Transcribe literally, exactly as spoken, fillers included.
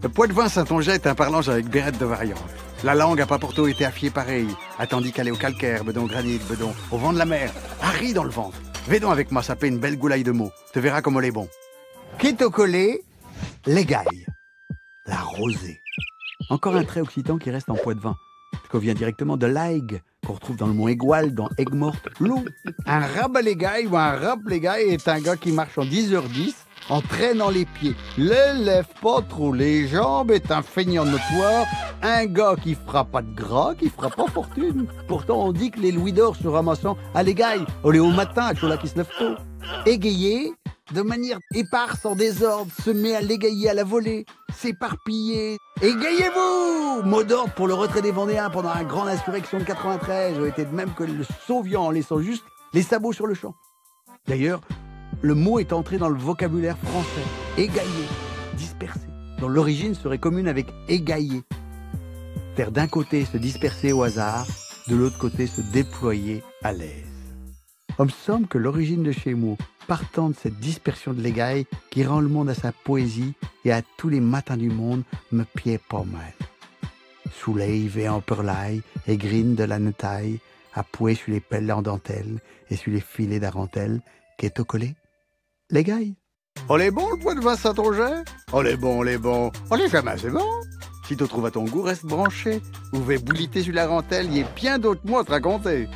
Le Poitevin Saint-Ongeais est un parlange avec bérette de variantes. La langue a pas pourtant été affiée pareille, attendit qu'elle est au calcaire, bedon granit, bedon, au vent de la mer, Harry dans le ventre. Vais donc avec moi saper une belle goulaille de mots, te verras comme on est bon. Quitte au collet, l'égaille, la rosée. Encore un trait occitan qui reste en Poitevin, qu'on vient directement de l'aigue, qu'on retrouve dans le mont Égual, dans Aigues-Mortes, l'eau. Un rabalégaille ou un rabalégaille est un gars qui marche en dix heures dix, en traînant les pieds, l'élève pas trop les jambes, est un feignant notoire, un gars qui fera pas de gras, qui fera pas fortune. Pourtant, on dit que les louis d'or se ramassant à l'égaille, au lait au matin, à là qui se lève tôt. Égayer, de manière éparse, en désordre, se met à l'égayer à la volée, s'éparpiller. Égayez-vous! Mot d'ordre pour le retrait des Vendéens pendant la grande insurrection de quatre-vingt-treize, était de même que le sauviant en laissant juste les sabots sur le champ. D'ailleurs, le mot est entré dans le vocabulaire français. Égailler, disperser, dont l'origine serait commune avec égailler. Faire d'un côté se disperser au hasard, de l'autre côté se déployer à l'aise. Il me semble que l'origine de ces mots, partant de cette dispersion de l'égaille qui rend le monde à sa poésie et à tous les matins du monde, me pied pas mal. Soulève et en perlaille, et grine de la netaille, appoué sur les pelles en dentelle et sur les filets d'arentelle, qu'est au collet. L'égaille. On est bon, le Poitevin Saint-Ongeais? On est bon, on est bon. On est jamais assez bon. Si tu trouves à ton goût, reste branché. Ou vais bouliter sur la rentelle, il y a bien d'autres mots à te raconter.